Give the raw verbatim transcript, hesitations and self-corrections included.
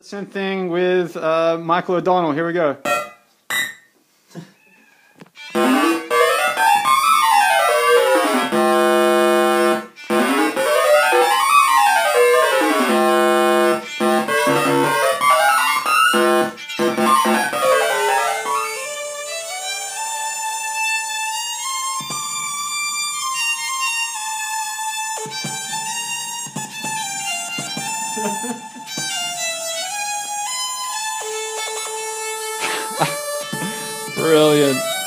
Same thing with uh, Michael O'Donnell. Here we go. Brilliant.